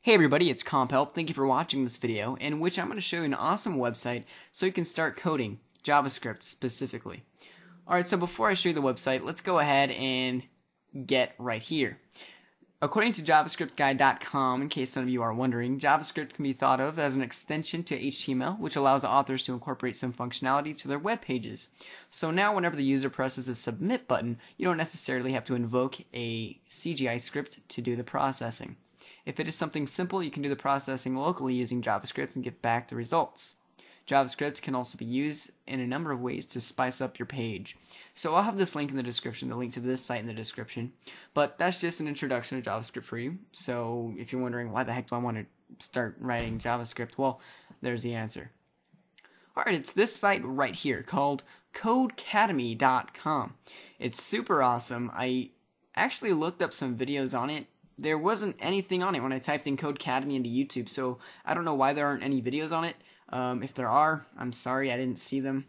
Hey everybody, it's CompHelp. Thank you for watching this video in which I'm going to show you an awesome website so you can start coding JavaScript specifically. Alright, so before I show you the website, let's go ahead and get right here. According to JavaScriptGuide.com, in case some of you are wondering, JavaScript can be thought of as an extension to HTML, which allows authors to incorporate some functionality to their web pages. So now whenever the user presses the submit button, you don't necessarily have to invoke a CGI script to do the processing. If it is something simple, you can do the processing locally using JavaScript and get back the results. JavaScript can also be used in a number of ways to spice up your page. So I'll have this link in the description, the link to this site in the description. But that's just an introduction to JavaScript for you. So if you're wondering why the heck do I want to start writing JavaScript, well, there's the answer. Alright, it's this site right here called Codecademy.com. It's super awesome. I actually looked up some videos on it. There wasn't anything on it when I typed in Codecademy into YouTube, so I don't know why there aren't any videos on it. If there are, I'm sorry I didn't see them,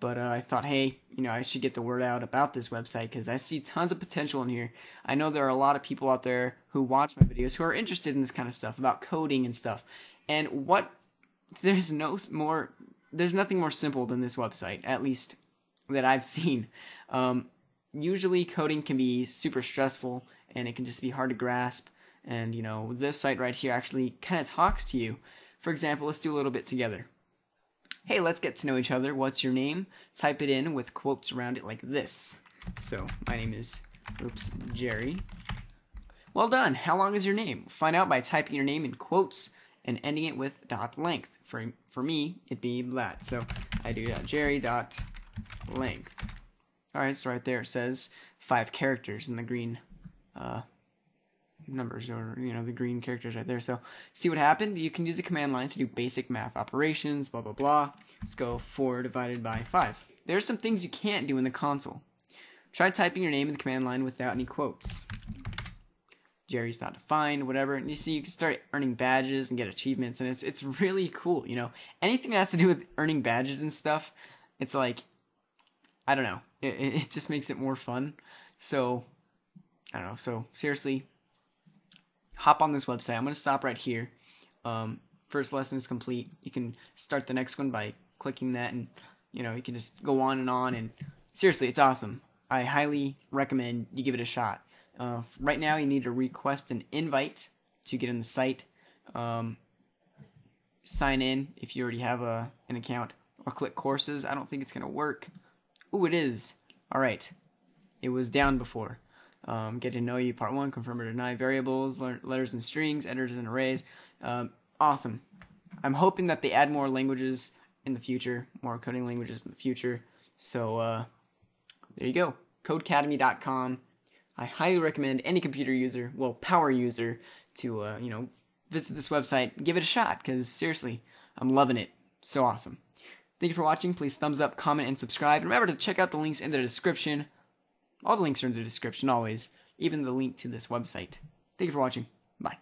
but I thought, hey, you know, I should get the word out about this website because I see tons of potential in here. I know there are a lot of people out there who watch my videos who are interested in this kind of stuff about coding and stuff. And there's nothing more simple than this website, at least that I've seen. Usually coding can be super stressful and it can just be hard to grasp, and you know, this site right here actually kind of talks to you. For example, let's do a little bit together. Hey, let's get to know each other. What's your name? Type it in with quotes around it like this. So my name is Jerry. Well done. How long is your name? Find out by typing your name in quotes and ending it with dot length. For me, it'd be that. So I do dot Jerry dot length. Alright, so right there it says 5 characters in the green numbers, or you know, the green characters right there. So see what happened? You can use a command line to do basic math operations, blah blah blah. Let's go 4 divided by 5. There's some things you can't do in the console. Try typing your name in the command line without any quotes. Jerry's not defined, whatever, and you see you can start earning badges and get achievements, and it's really cool, you know. Anything that has to do with earning badges and stuff, it's like, I don't know. It just makes it more fun. So, I don't know. So, seriously, hop on this website. I'm going to stop right here. First lesson is complete. You can start the next one by clicking that, and, you know, you can just go on. And seriously, it's awesome. I highly recommend you give it a shot. Right now, you need to request an invite to get in the site. Sign in if you already have an account. Or click courses. I don't think it's going to work. Ooh, it is. Alright. It was down before. Get to know you, part 1, confirm or deny variables, letters and strings, editors and arrays. Awesome. I'm hoping that they add more languages in the future, more coding languages in the future. So, there you go. Codecademy.com. I highly recommend any computer user, well, power user, to, you know, visit this website. Give it a shot, because seriously, I'm loving it. So awesome. Thank you for watching. Please thumbs up, comment, and subscribe. And remember to check out the links in the description. All the links are in the description always, even the link to this website. Thank you for watching. Bye.